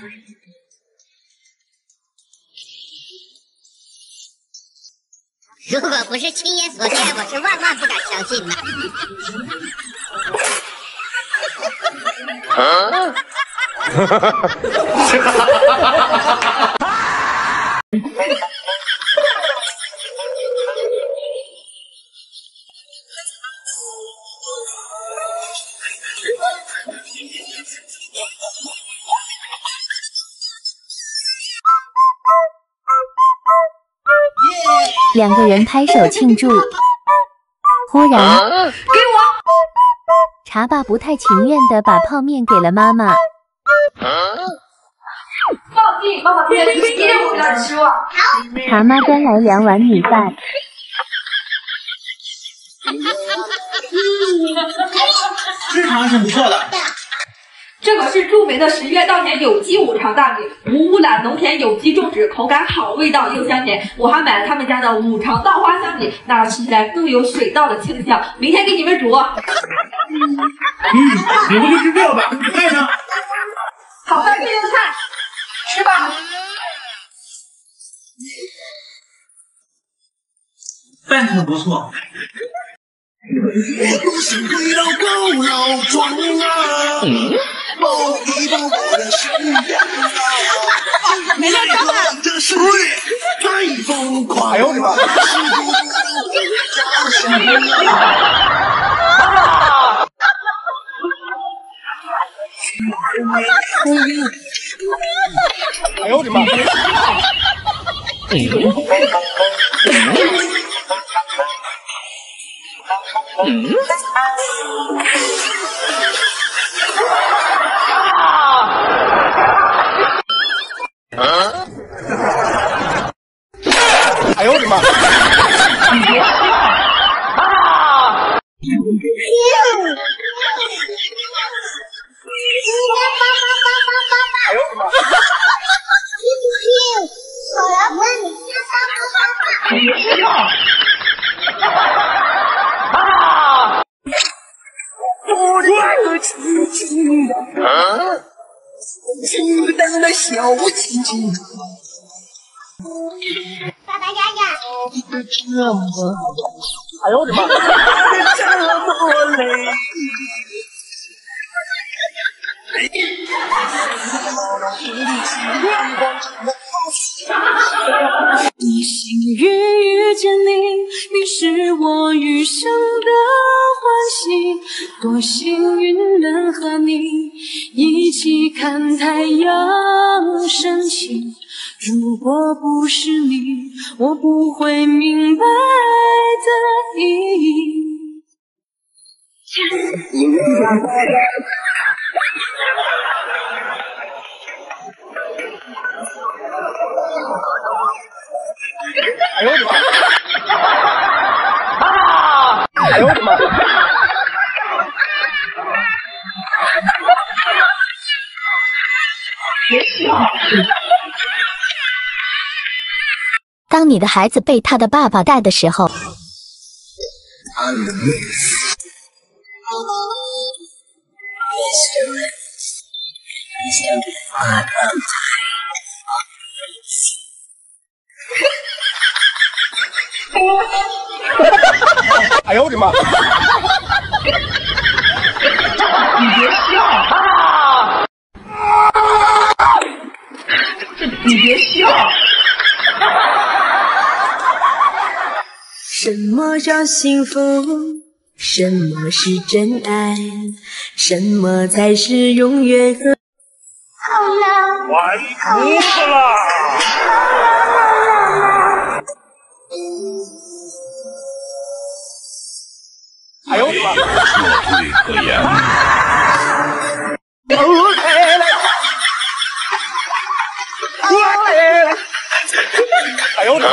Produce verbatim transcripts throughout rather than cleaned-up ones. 说什么。如果不是亲眼所见，我是万万不敢相信的。啊！哈哈哈哈哈！ 两个人拍手庆祝。忽然，啊、给我！茶爸不太情愿的把泡面给了妈妈。啊、放屁！妈妈今天我有点失望。茶妈端来两碗米饭。这汤挺不错的。这个是著名的十月稻田有机五常大米，无污染、农田有机种植，口感好，味道又香甜。我还买了他们家的五常稻花香米，那吃起来更有水稻的清香。明天给你们煮。嗯，你们就吃这个吧，带上。好的，这就菜，吃吧。饭挺不错。 我想回到高老庄啊，抱一抱我的新娘啊，没在干嘛？这世界太疯狂了，哎呦我的妈！嗯，啊！哎呦我的妈！啊！哎呦我的妈！我来问你，他爸爸爸爸。 啊！清淡的小鸡鸡，爸爸丫丫，这么，哎呦我的妈！这么累。你幸运遇见你，你是我余生的欢喜。多幸运能和你一起看太阳升起。如果不是你，我不会明白爱的意义。哎呦我的妈！啊！哎呦我的妈！当你的孩子被他的爸爸带的时候，哎呦我的妈！你别笑啊！你别笑！什么叫幸福？什么是真爱？什么才是永远和？好了，完犊子了！哎呦我的妈！说句可言。我来了，我来了！哎呦我的妈！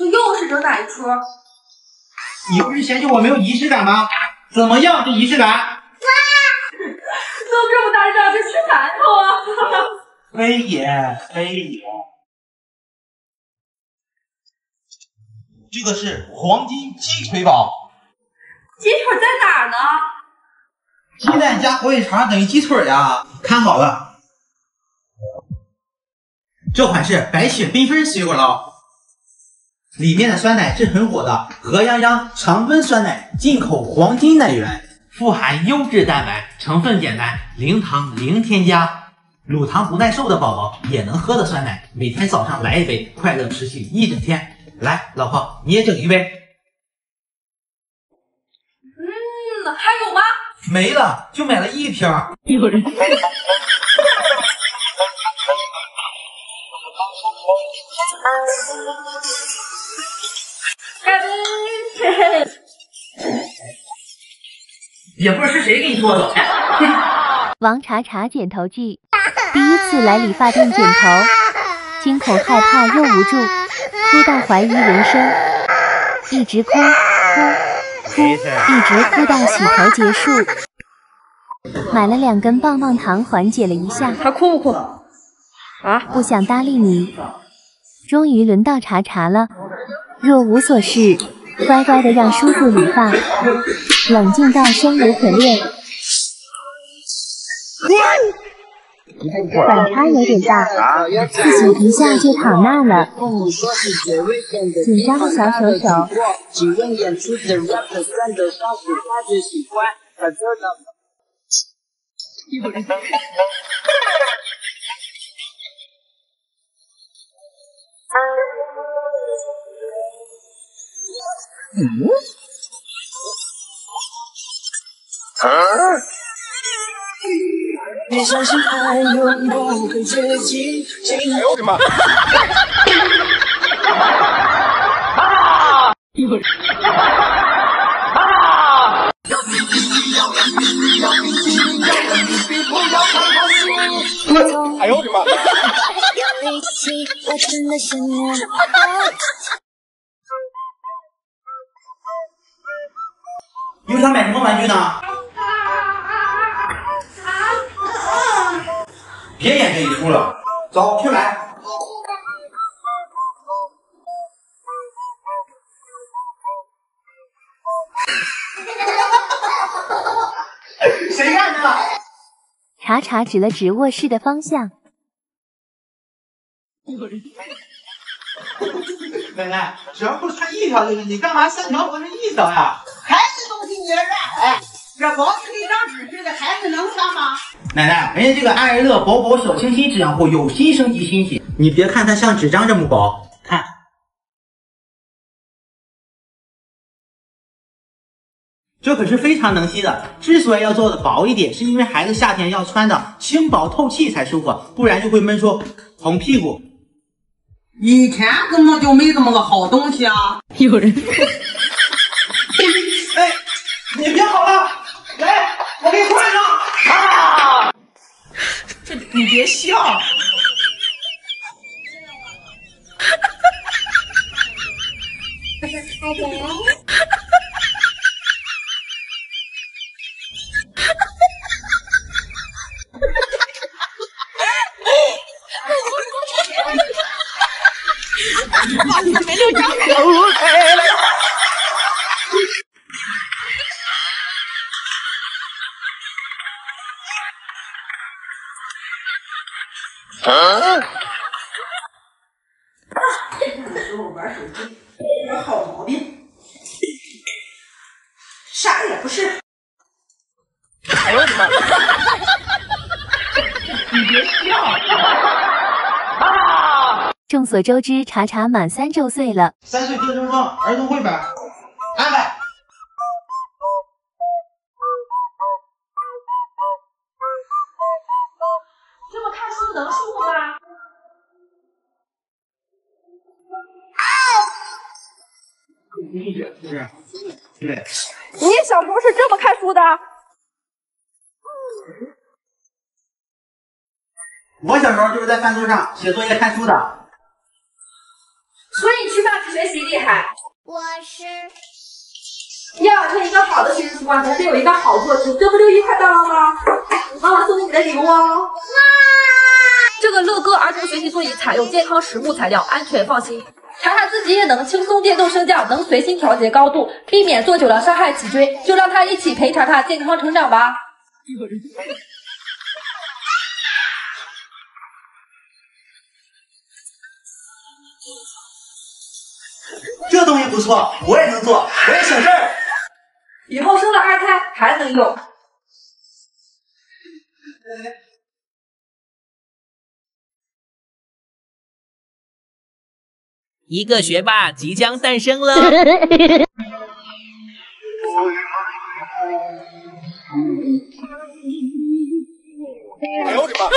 这又是整哪一出？你不是嫌弃我没有仪式感吗？怎么样，这仪式感？啊！都这么大仗，就吃馒头啊！非也非也，这个是黄金鸡腿堡。鸡腿在哪儿呢？鸡蛋加火腿肠等于鸡腿啊！看好了，这款是白雪缤纷水果捞。 里面的酸奶是很火的和泱泱常温酸奶，进口黄金奶源，富含优质蛋白，成分简单，零糖零添加，乳糖不耐受的宝宝也能喝的酸奶。每天早上来一杯，快乐持续一整天。来，老婆你也整一杯。嗯，还有吗？没了，就买了一瓶。有人。也不是谁给你做的。王茶茶剪头记，第一次来理发店剪头，惊恐害怕又无助，哭到怀疑人生，一直哭哭哭，一直哭到洗头结束。买了两根棒棒糖缓解了一下。他哭不哭？啊？不想搭理你。终于轮到茶茶了。 若无所事，乖乖的让叔叔理发，冷静到生无可恋。反差有点大，自己一下就躺那了。紧张的小手手。嗯，啊！别相信爱永不会绝迹。哎呦我的妈！啊！一会儿。啊！哎呦我的妈！要一起，我真的想念。 你们想买什么玩具呢？别演这一出了，走，去买。谁干的？查查指了指卧室的方向。奶奶，只要不穿一条就是你，干嘛三条不是一条呀？还是东西你让哎，这薄的跟张纸似的，孩子能穿吗？奶奶，人家这个爱乐薄薄小清新纸样裤有新升级新品，你别看它像纸张这么薄，看，这可是非常能吸的。之所以要做的薄一点，是因为孩子夏天要穿的轻薄透气才舒服，不然就会闷出红屁股。 以前根本就没这么个好东西啊！有人，哎，你别跑了，来，我给你换上。啊！这你别笑。哇，你还没六张头！啊！那时候玩手机，有好毛病，啥也不是。哎呦我的妈！你别笑。 众所周知，查查满三周岁了。三岁特征方儿童绘本安排。这么看书能舒服吗？对。你小时候是这么看书的？我小时候就是在饭桌上写作业看书的。 所以你吃饭之前学习厉害？我是。要养成一个好的学习习惯，才能有一个好作息。这不六一快到了吗？妈妈送给你的礼物哦。妈，这个乐歌儿童学习座椅采用健康实木材料，安全放心。查查自己也能轻松电动升降，能随心调节高度，避免坐久了伤害脊椎。就让他一起陪查查健康成长吧。有人。 这东西不错，我也能做，我也省事儿。以后生了二胎还能用。一个学霸即将诞生了。哎呦我的妈！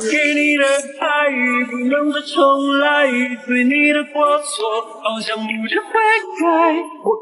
给你的爱已不能再重来，对你的过错好像不能悔改。